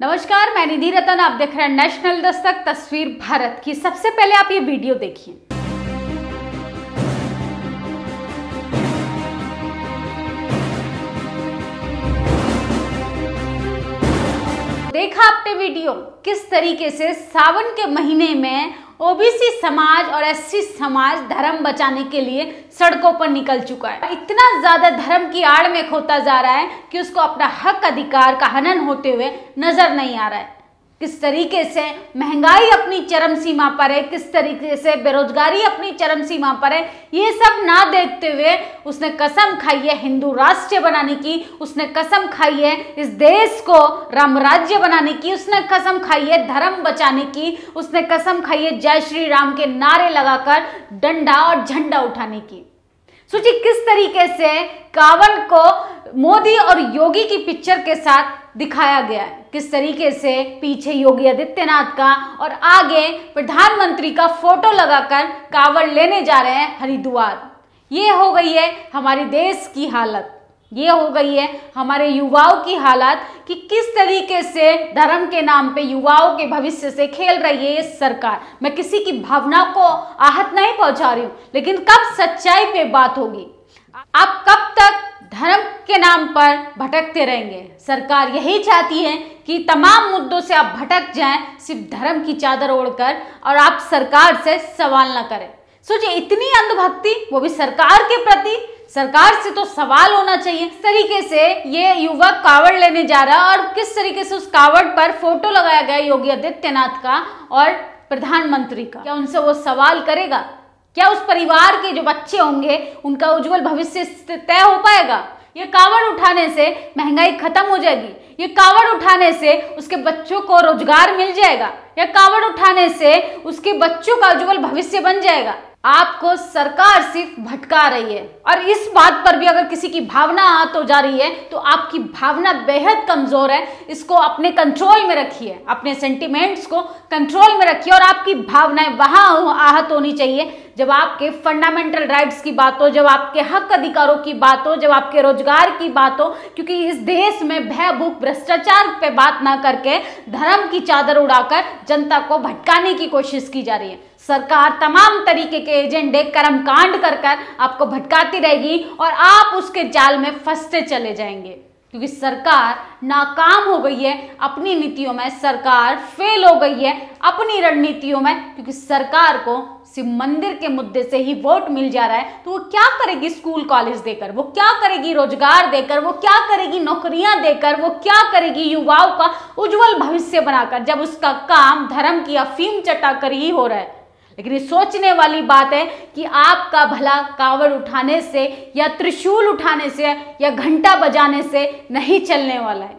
नमस्कार, मैं निधि रतन। आप देख रहे हैं नेशनल दस्तक, तस्वीर भारत की। सबसे पहले आप ये वीडियो देखिए। देखा आपने वीडियो किस तरीके से सावन के महीने में ओबीसी समाज और एससी समाज धर्म बचाने के लिए सड़कों पर निकल चुका है। इतना ज्यादा धर्म की आड़ में खोता जा रहा है कि उसको अपना हक अधिकार का हनन होते हुए नजर नहीं आ रहा है। किस तरीके से महंगाई अपनी चरम सीमा पर है, किस तरीके से बेरोजगारी अपनी चरम सीमा पर है, ये सब ना देखते हुए उसने कसम खाई है हिंदू राष्ट्र बनाने की, उसने कसम खाई है इस देश को राम राज्य बनाने की, उसने कसम खाई है धर्म बचाने की, उसने कसम खाई है जय श्री राम के नारे लगाकर डंडा और झंडा उठाने की। सोचिए किस तरीके से कावड़ को मोदी और योगी की पिक्चर के साथ दिखाया गया है। किस तरीके से पीछे योगी आदित्यनाथ का और आगे प्रधानमंत्री का फोटो लगाकर कावड़ लेने जा रहे हैं हरिद्वार। ये हो गई है हमारे देश की हालत, ये हो गई है हमारे युवाओं की हालत कि किस तरीके से धर्म के नाम पे युवाओं के भविष्य से खेल रही है ये सरकार। मैं किसी की भावना को आहत नहीं पहुंचा रही हूँ, लेकिन कब सच्चाई पे बात होगी? आप कब तक धर्म के नाम पर भटकते रहेंगे? सरकार यही चाहती है कि तमाम मुद्दों से आप भटक जाएं, सिर्फ धर्म की चादर ओढ़कर, और आप सरकार से सवाल ना करें। सोचिए इतनी अंधभक्ति, वो भी सरकार के प्रति। सरकार से तो सवाल होना चाहिए। किस तरीके से ये युवक कावड़ लेने जा रहा है और किस तरीके से उस कावड़ पर फोटो लगाया गया योगी आदित्यनाथ का और प्रधानमंत्री का, क्या उनसे वो सवाल करेगा? क्या उस परिवार के जो बच्चे होंगे उनका उज्जवल भविष्य तय हो पाएगा? ये कावड़ उठाने से महंगाई खत्म हो जाएगी, ये कावड़ उठाने से उसके बच्चों को रोजगार मिल जाएगा, या कावड़ उठाने से उसके बच्चों का उज्जवल भविष्य बन जाएगा? आपको सरकार सिर्फ भटका रही है। और इस बात पर भी अगर किसी की भावना आहत हो जा रही है तो आपकी भावना बेहद कमजोर है। इसको अपने कंट्रोल में रखिए, अपने सेंटिमेंट्स को कंट्रोल में रखिए, और आपकी भावनाएं वहां आहत होनी चाहिए जब आपके फंडामेंटल राइट्स की बात हो, जब आपके हक अधिकारों की बात हो, जब आपके रोजगार की बात हो। क्योंकि इस देश में भय, भूख, भ्रष्टाचार पे बात ना करके धर्म की चादर उड़ाकर जनता को भटकाने की कोशिश की जा रही है। सरकार तमाम तरीके के एजेंडे, कर्मकांड कर कर आपको भटकाती रहेगी और आप उसके जाल में फंसते चले जाएंगे, क्योंकि सरकार नाकाम हो गई है अपनी नीतियों में, सरकार फेल हो गई है अपनी रणनीतियों में। क्योंकि सरकार को सिर्फ मंदिर के मुद्दे से ही वोट मिल जा रहा है, तो वो क्या करेगी स्कूल कॉलेज देकर? वो क्या करेगी रोजगार देकर? वो क्या करेगी नौकरियां देकर? वो क्या करेगी युवाओं का उज्जवल भविष्य बनाकर, जब उसका काम धर्म की अफीम चटाकर ही हो रहा है? लेकिन ये सोचने वाली बात है कि आपका भला कावड़ उठाने से या त्रिशूल उठाने से या घंटा बजाने से नहीं चलने वाला है।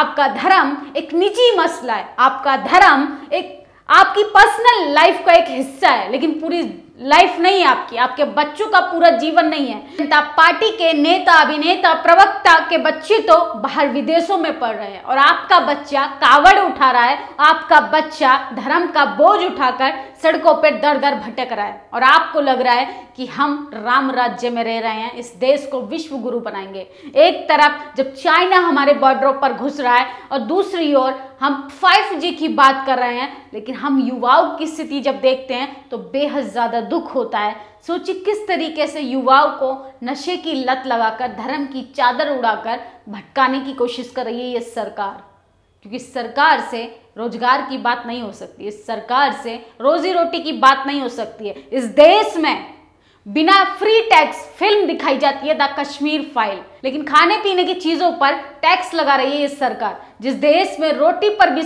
आपका धर्म एक निजी मसला है, आपका धर्म एक आपकी पर्सनल लाइफ का एक हिस्सा है, लेकिन पूरी लाइफ नहीं है आपकी, आपके बच्चों का पूरा जीवन नहीं है। जनता पार्टी के नेता, अभिनेता, प्रवक्ता के बच्चे तो बाहर विदेशों में पढ़ रहे हैं और आपका बच्चा कावड़ उठा रहा है, आपका बच्चा धर्म का बोझ उठाकर सड़कों पर दर दर भटक रहा है, और आपको लग रहा है कि हम राम राज्य में रह रहे हैं, इस देश को विश्व गुरु बनाएंगे। एक तरफ जब चाइना हमारे बॉर्डरों पर घुस रहा है और दूसरी ओर हम 5G की बात कर रहे हैं, लेकिन हम युवाओं की स्थिति जब देखते हैं तो बेहद ज़्यादा दुख होता है। सोचिए किस तरीके से युवाओं को नशे की लत लगाकर, धर्म की चादर उड़ाकर भटकाने की कोशिश कर रही है ये सरकार। क्योंकि सरकार से रोजगार की बात नहीं हो सकती, इस सरकार से रोजी रोटी की बात नहीं हो सकती है। इस देश में बिना फ्री टैक्स फिल्म दिखाई जाती है द कश्मीर फाइल, लेकिन खाने पीने की चीज़ों पर टैक्स लगा रही है ये सरकार। जिस देश में रोटी पर भी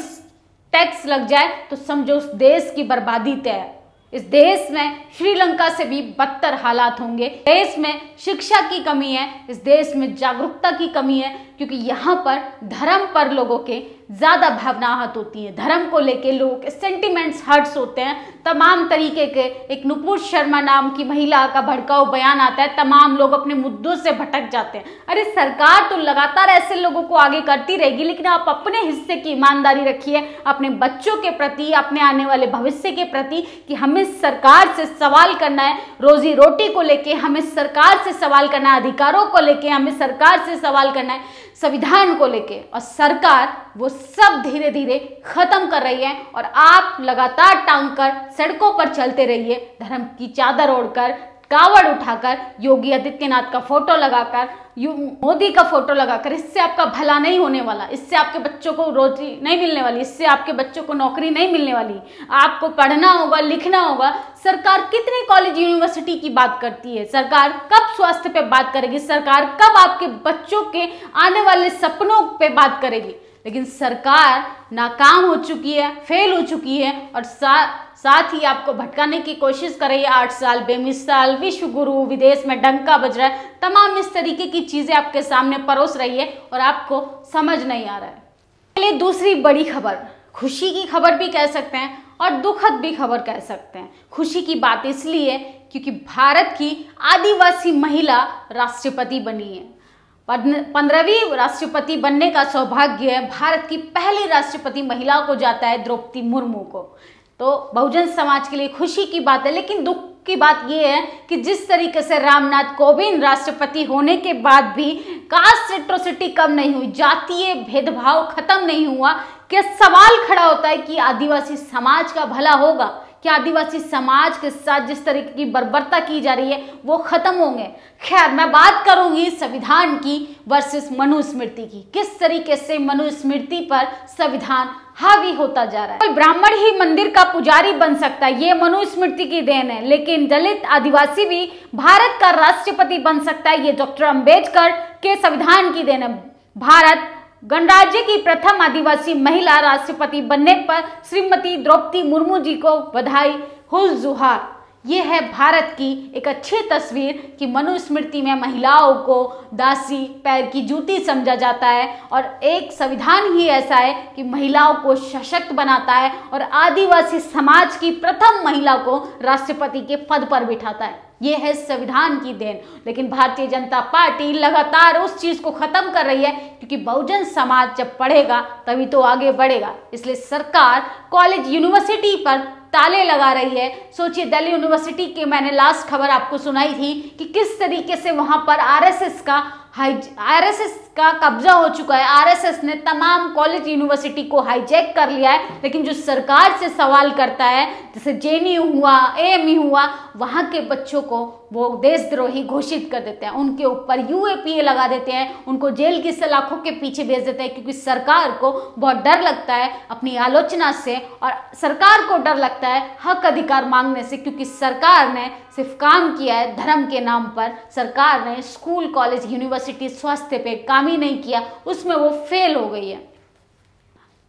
टैक्स लग जाए तो समझो उस देश की बर्बादी तय है। इस देश में श्रीलंका से भी बदतर हालात होंगे। देश में शिक्षा की कमी है, इस देश में जागरूकता की कमी है, क्योंकि यहाँ पर धर्म पर लोगों के ज़्यादा भावना आहत होती है। धर्म को लेके लोगों के सेंटिमेंट्स हर्ट्स होते हैं। तमाम तरीके के, एक नुपुर शर्मा नाम की महिला का भड़काऊ बयान आता है, तमाम लोग अपने मुद्दों से भटक जाते हैं। अरे सरकार तो लगातार ऐसे लोगों को आगे करती रहेगी, लेकिन आप अपने हिस्से की ईमानदारी रखिए, अपने बच्चों के प्रति, अपने आने वाले भविष्य के प्रति, कि हमें सरकार से सवाल करना है रोजी रोटी को लेके, हमें सरकार से सवाल करना है अधिकारों को लेके, हमें सरकार से सवाल करना है। संविधान को लेके, और सरकार वो सब धीरे धीरे खत्म कर रही है। और आप लगातार टांग कर सड़कों पर चलते रहिए, धर्म की चादर ओढ़कर, कावड़ उठाकर, योगी आदित्यनाथ का फोटो लगाकर, मोदी का फोटो लगाकर। इससे आपका भला नहीं होने वाला, इससे आपके बच्चों को रोटी नहीं मिलने वाली, इससे आपके बच्चों को नौकरी नहीं मिलने वाली। आपको पढ़ना होगा, लिखना होगा। सरकार कितने कॉलेज यूनिवर्सिटी की बात करती है? सरकार कब स्वास्थ्य पे बात करेगी? सरकार कब आपके बच्चों के आने वाले सपनों पर बात करेगी? लेकिन सरकार नाकाम हो चुकी है, फेल हो चुकी है, और साथ ही आपको भटकाने की कोशिश कर रही है। 8 साल बेमिसाल विश्व गुरु, विदेश में डंका बज रहा है, तमाम इस तरीके की चीजें आपके सामने परोस रही है और आपको समझ नहीं आ रहा है। पहले दूसरी बड़ी खबर, खुशी की खबर भी कह सकते हैं और दुखद भी खबर कह सकते हैं। खुशी की बात इसलिए क्योंकि भारत की आदिवासी महिला राष्ट्रपति बनी है। 15वीं राष्ट्रपति बनने का सौभाग्य भारत की पहली राष्ट्रपति महिला को जाता है, द्रौपदी मुर्मू को। तो बहुजन समाज के लिए खुशी की बात है, लेकिन दुख की बात यह है कि जिस तरीके से रामनाथ कोविंद राष्ट्रपति होने के बाद भी कास्ट एट्रोसिटी कम नहीं हुई, जातीय भेदभाव खत्म नहीं हुआ, क्या सवाल खड़ा होता है कि आदिवासी समाज का भला होगा? कि आदिवासी समाज के साथ जिस तरीके की बर्बरता की जा रही है वो खत्म होंगे? खैर, मैं बात करूंगी संविधान की वर्सेस मनुस्मृति की। किस तरीके से मनुस्मृति पर संविधान हावी होता जा रहा है। ब्राह्मण ही मंदिर का पुजारी बन सकता है, ये मनुस्मृति की देन है। लेकिन दलित आदिवासी भी भारत का राष्ट्रपति बन सकता है, ये डॉक्टर अंबेडकर के संविधान की देन है। भारत गणराज्य की प्रथम आदिवासी महिला राष्ट्रपति बनने पर श्रीमती द्रौपदी मुर्मू जी को बधाई, हुल जुहार। ये है भारत की एक अच्छी तस्वीर कि मनुस्मृति में महिलाओं को दासी, पैर की जूती समझा जाता है, और एक संविधान ही ऐसा है कि महिलाओं को सशक्त बनाता है और आदिवासी समाज की प्रथम महिला को राष्ट्रपति के पद पर बिठाता है। ये है संविधान की देन। लेकिन भारतीय जनता पार्टी लगातार उस चीज़ को ख़त्म कर रही है, क्योंकि बहुजन समाज जब पढ़ेगा तभी तो आगे बढ़ेगा। इसलिए सरकार कॉलेज यूनिवर्सिटी पर ताले लगा रही है। सोचिए, दिल्ली यूनिवर्सिटी की मैंने लास्ट खबर आपको सुनाई थी कि किस तरीके से वहाँ पर आरएसएस का कब्जा हो चुका है। आरएसएस ने तमाम कॉलेज यूनिवर्सिटी को हाईजैक कर लिया है। लेकिन जो सरकार से सवाल करता है, जैसे जेएनयू हुआ, एएमयू हुआ, वहाँ के बच्चों को वो देशद्रोही घोषित कर देते हैं, उनके ऊपर यूएपीए लगा देते हैं, उनको जेल की सलाखों के पीछे भेज देते हैं। क्योंकि सरकार को बहुत डर लगता है अपनी आलोचना से, और सरकार को डर लगता है हक अधिकार मांगने से, क्योंकि सरकार ने सिर्फ काम किया है धर्म के नाम पर। सरकार ने स्कूल, कॉलेज, यूनिवर्सिटी, स्वास्थ्य पे काम ही नहीं किया, उसमें वो फेल हो गई है।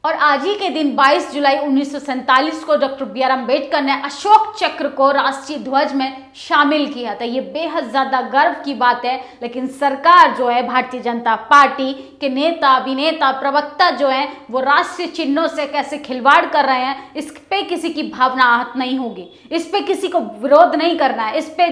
और आज ही के दिन 22 जुलाई 1947 को डॉक्टर BR अम्बेडकर ने अशोक चक्र को राष्ट्रीय ध्वज में शामिल किया था। ये बेहद ज़्यादा गर्व की बात है। लेकिन सरकार जो है, भारतीय जनता पार्टी के नेता, अभिनेता, प्रवक्ता जो हैं, वो राष्ट्रीय चिन्हों से कैसे खिलवाड़ कर रहे हैं, इस पे किसी की भावना आहत नहीं होगी, इस पे किसी को विरोध नहीं करना है, इस पे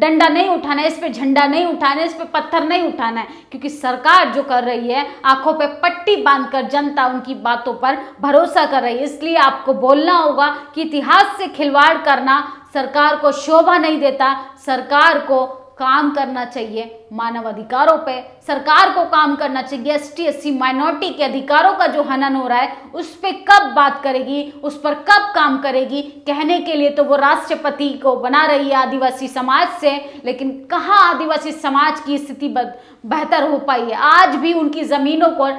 डंडा नहीं उठाना है, इस पे झंडा नहीं उठाना है, इस पे पत्थर नहीं उठाना है। क्योंकि सरकार जो कर रही है, आंखों पे पट्टी बांधकर जनता उनकी बातों पर भरोसा कर रही है। इसलिए आपको बोलना होगा कि इतिहास से खिलवाड़ करना सरकार को शोभा नहीं देता। सरकार को काम करना चाहिए मानव अधिकारों पे, सरकार को काम करना चाहिए ST SC माइनॉरिटी के अधिकारों का जो हनन हो रहा है उस पे कब बात करेगी, उस पर कब काम करेगी। कहने के लिए तो वो राष्ट्रपति को बना रही है आदिवासी समाज से, लेकिन कहाँ आदिवासी समाज की स्थिति बेहतर हो पाई है। आज भी उनकी ज़मीनों को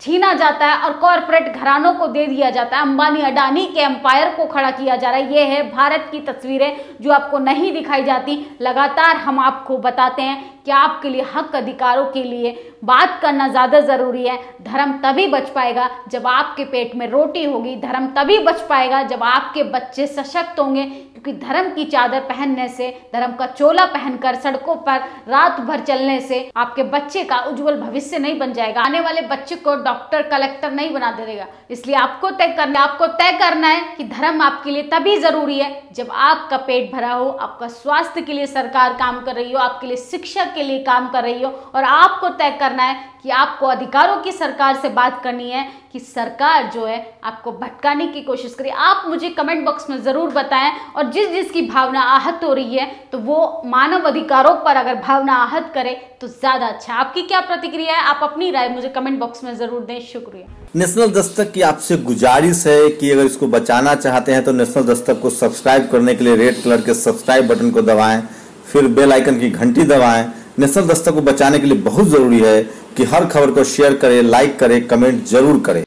छीना जाता है और कॉरपोरेट घरानों को दे दिया जाता है, अंबानी, अडानी के एम्पायर को खड़ा किया जा रहा है। ये है भारत की तस्वीरें जो आपको नहीं दिखाई जाती। लगातार हम आपको बताते हैं कि आपके लिए हक अधिकारों के लिए बात करना ज़्यादा ज़रूरी है। धर्म तभी बच पाएगा जब आपके पेट में रोटी होगी, धर्म तभी बच पाएगा जब आपके बच्चे सशक्त होंगे। क्योंकि धर्म की चादर पहनने से, धर्म का चोला पहनकर सड़कों पर रात भर चलने से आपके बच्चे का उज्जवल भविष्य नहीं बन जाएगा। आने वाले बच्चे को डॉक्टर कलेक्टर नहीं बना देगा। इसलिए आपको तय करना है कि धर्म आपके लिए तभी जरूरी है जब आपका पेट भरा हो, आपका स्वास्थ्य के लिए सरकार काम कर रही हो, आपके लिए शिक्षा के लिए काम कर रही हो। और आपको तय करना है कि आपको अधिकारों की सरकार से बात करनी है कि सरकार जो है आपको भटकाने की कोशिश करे। आप मुझे कमेंट बॉक्स में ज़रूर बताएं। और जिस जिसकी भावना आहत हो रही है तो वो मानव अधिकारों पर अगर भावना आहत करे तो ज़्यादा अच्छा। आपकी क्या प्रतिक्रिया है, आप अपनी राय मुझे कमेंट बॉक्स में ज़रूर दें। शुक्रिया। नेशनल दस्तक की आपसे गुजारिश है कि अगर इसको बचाना चाहते हैं तो नेशनल दस्तक को सब्सक्राइब करने के लिए रेड कलर के सब्सक्राइब बटन को दबाएँ, फिर बेल आइकन की घंटी दबाएँ। नेशनल दस्तक को बचाने के लिए बहुत ज़रूरी है कि हर खबर को शेयर करें, लाइक करें, कमेंट जरूर करें।